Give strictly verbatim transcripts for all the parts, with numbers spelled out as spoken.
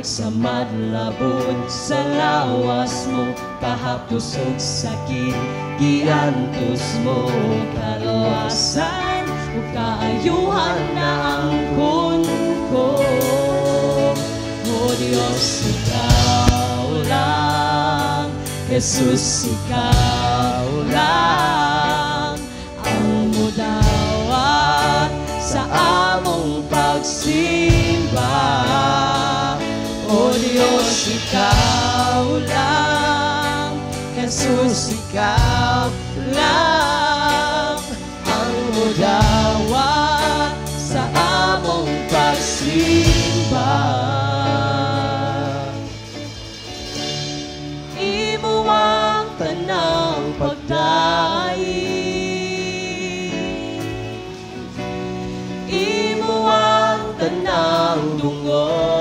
Nagsamad labod sa lawas mo, kahapos og sakit giantos mo. Kaluwasan ug kaayuhan na ang kun ko. O Dios, ikaw lang. Jesus, ikaw lang ang mudawat sa among pagsimba. Dios, ikaw lang. Jesus, ikaw lang ang mudawat sa among pagsimba. Imo ang tanang pagdaig, imo ang tanang dungo.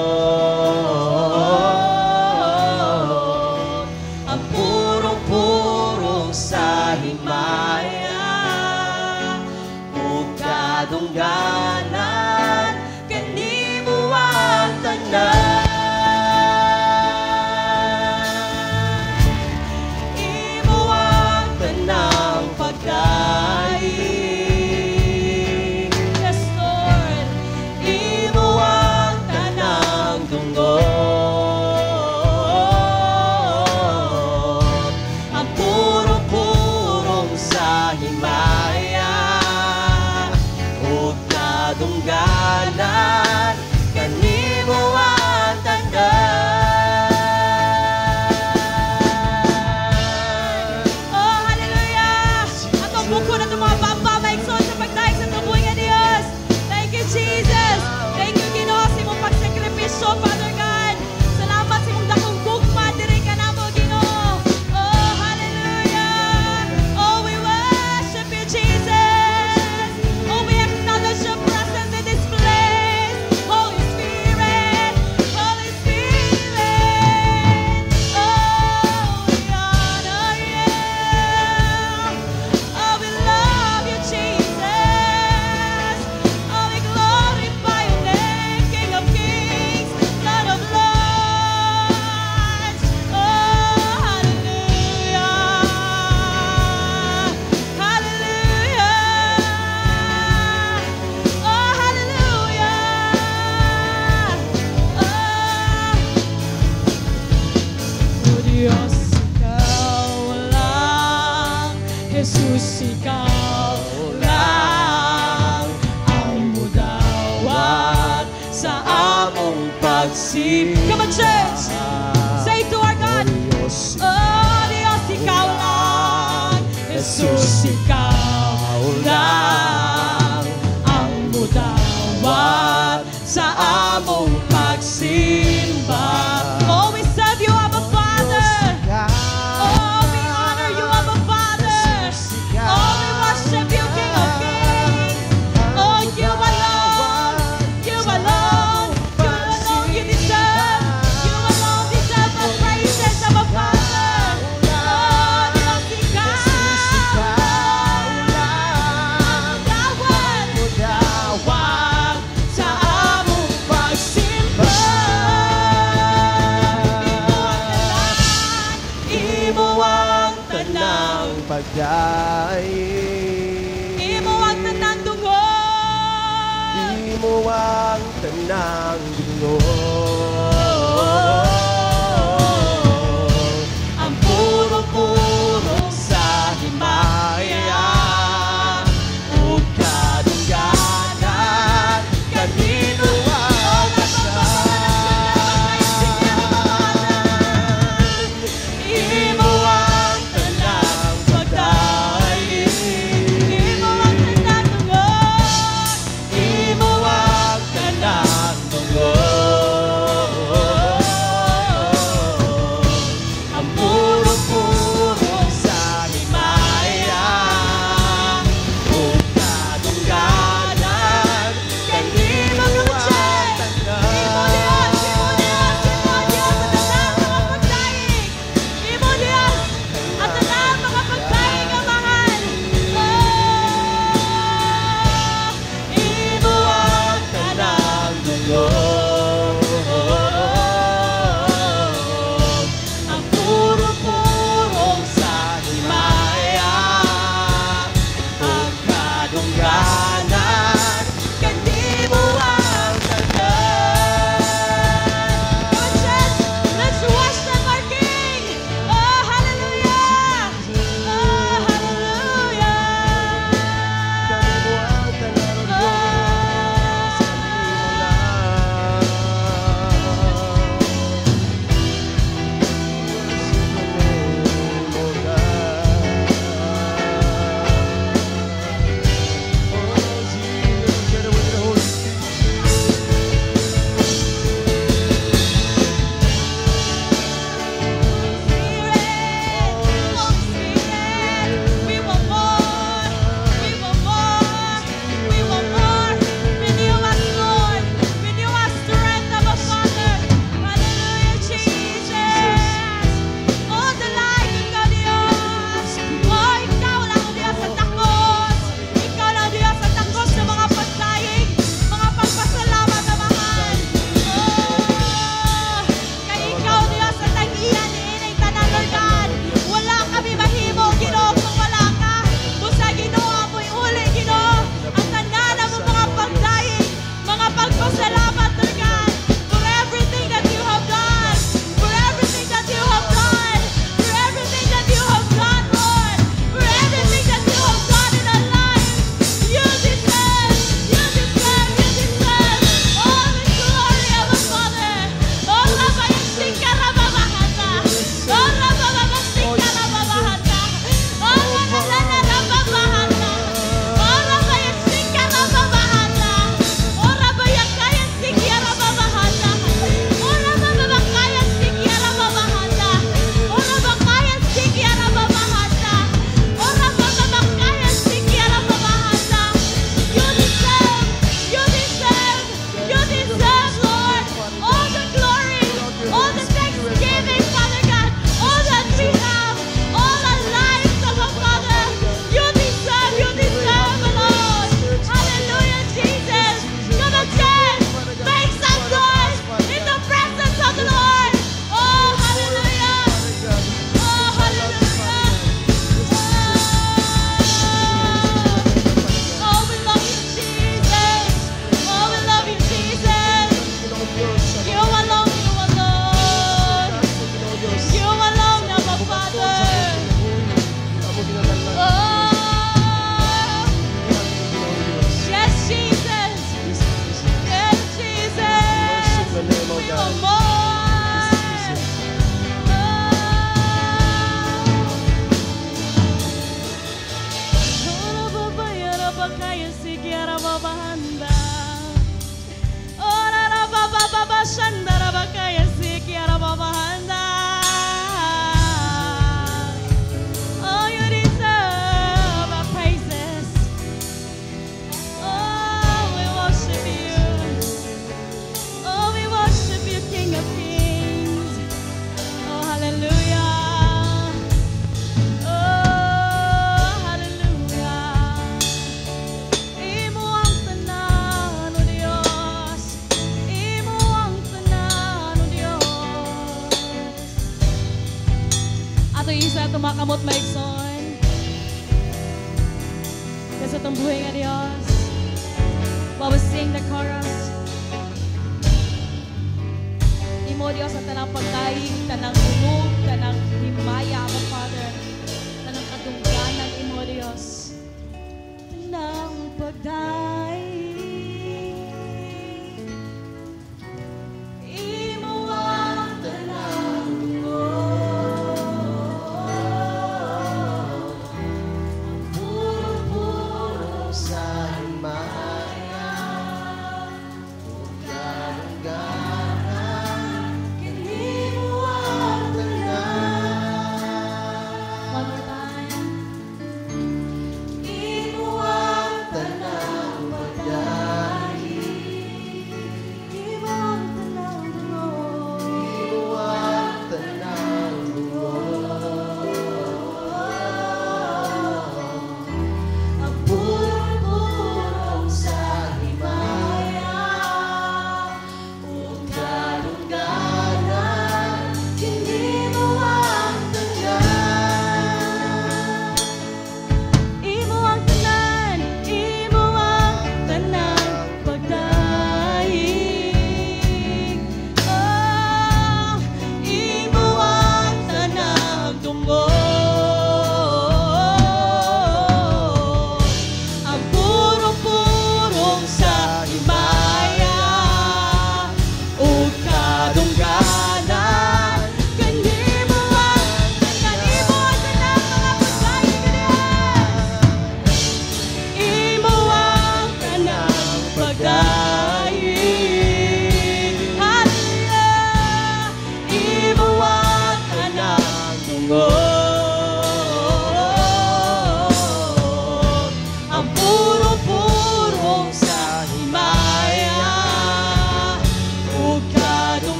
Come on, church. Say to our God. Oh, Dios, ikaw lang. Jesus, ikaw lang ang mudawat sa among pagsimba. Tanang dungo, ang puro-puro sa himaya, o kadungganan kanino ang siya. Imo ang tanang pagdaig, imo ang tanang dungo, imo ang tanang. Oh rababanda. Oh, rababababashanda rabakaya siki rababanda. Oh, you deserve our praises. Oh, we worship you. Oh, we worship you, King of Kings. Oh, hallelujah. Makamot maigsoon. Kasi itong buhay nga Diyos. While we sing the chorus, imo Diyos ang tanang pagdaig, tanang tunog, tanang himaya, our Father, tanang katungganan, imo Diyos. Tanang pagdaig.